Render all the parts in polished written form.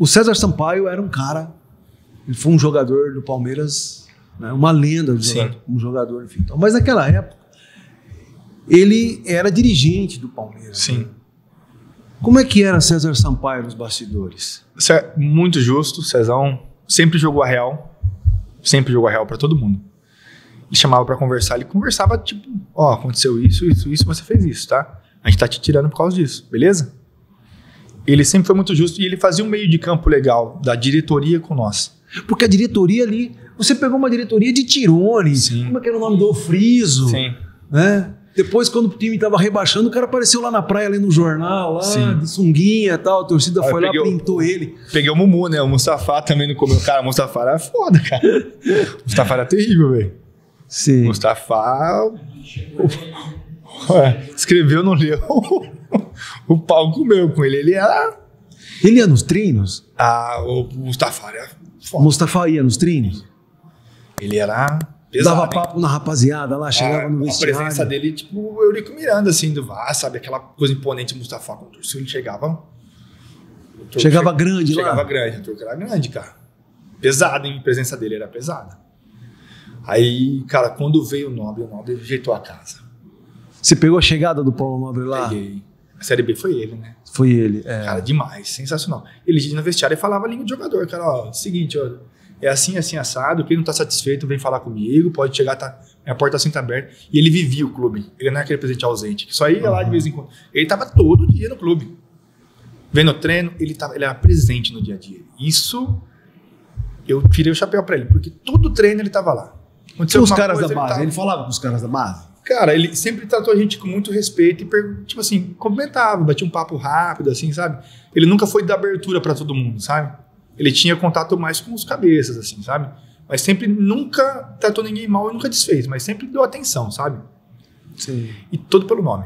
O César Sampaio era um cara, ele foi um jogador do Palmeiras, né, uma lenda do jogador, um jogador, enfim. Então, mas naquela época, ele era dirigente do Palmeiras. Sim. Né? Como é que era César Sampaio nos bastidores? Muito justo, Cezão. Sempre jogou a real. Sempre jogou a real pra todo mundo. Ele chamava pra conversar, ele conversava tipo, ó, aconteceu isso, isso, isso, você fez isso, tá? A gente tá te tirando por causa disso, beleza? Ele sempre foi muito justo e ele fazia um meio de campo legal da diretoria com nós. Porque a diretoria ali, você pegou uma diretoria de tirones, como é que era o nome do Friso? Sim. Né? Depois, quando o time tava rebaixando, o cara apareceu lá na praia, ali no jornal, lá, de sunguinha e tal, a torcida foi lá, pintou ele. Peguei o Mumu, né? O Mustafa também não comeu. Cara, o Mustafa era foda, cara. O Mustafa era terrível, velho. Sim. Mustafa... Ué, escreveu, não leu. O pau comeu com ele. Ele era... Ele ia nos treinos? Ah, o Mustafa era foda. O Mustafa ia nos treinos? Ele era... Pesado, dava papo na rapaziada lá, chegava no vestiário. A presença dele, tipo o Eurico Miranda, assim, do VAR, sabe? Aquela coisa imponente de Mustafa. Quando ele chegava... Chegava grande lá? Chegava grande, o torque era grande, cara. Pesado, hein? A presença dele era pesada. Aí, cara, quando veio o Nobre ajeitou a casa. Você pegou a chegada do Paulo Nobre lá? Peguei. A Série B foi ele, né? Foi ele, é. Cara, demais, sensacional. Ele ia no vestiário e falava a língua do jogador, cara, ó, seguinte, ó... É assim, assim, assado. Quem não tá satisfeito vem falar comigo. Pode chegar, tá, minha porta tá sempre aberta. E ele vivia o clube. Ele não era aquele presidente ausente, que só ia lá de vez em quando. Ele tava todo dia no clube. Vendo o treino, ele era presente no dia a dia. Isso, eu tirei o chapéu pra ele, porque todo treino ele tava lá. Aconteceu os caras da base, ele falava com os caras da base? Cara, ele sempre tratou a gente com muito respeito e, tipo assim, comentava, batia um papo rápido, assim, sabe? Ele nunca foi da abertura pra todo mundo, sabe? Ele tinha contato mais com os cabeças, assim, sabe? Mas sempre nunca tratou ninguém mal e nunca desfez, mas sempre deu atenção, sabe? Sim. E todo pelo nome.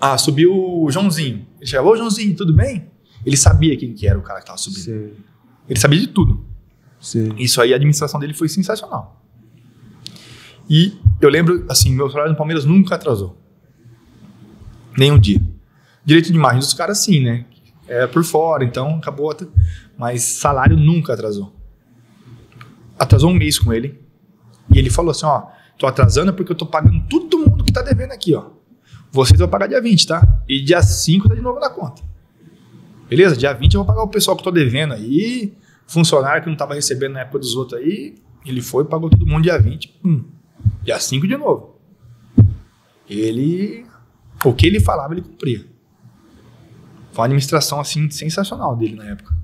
Ah, subiu o Joãozinho. Ele chegava, ô Joãozinho, tudo bem? Ele sabia quem que era o cara que tava subindo. Sim. Ele sabia de tudo. Sim. Isso aí, a administração dele foi sensacional. E eu lembro, assim, meu salário no Palmeiras nunca atrasou. Nenhum dia. Direito de imagem dos caras, sim, né? É por fora, então acabou até... Mas salário nunca atrasou. Atrasou um mês com ele. E ele falou assim, ó, tô atrasando porque eu tô pagando todo mundo que tá devendo aqui, ó. Vocês vão pagar dia 20, tá? E dia 5 tá de novo na conta. Beleza? Dia 20 eu vou pagar o pessoal que tô devendo aí, funcionário que não tava recebendo na época dos outros aí. Ele foi, pagou todo mundo dia 20. Dia 5 de novo. Ele... O que ele falava, ele cumpria. Foi uma administração, assim, sensacional dele na época.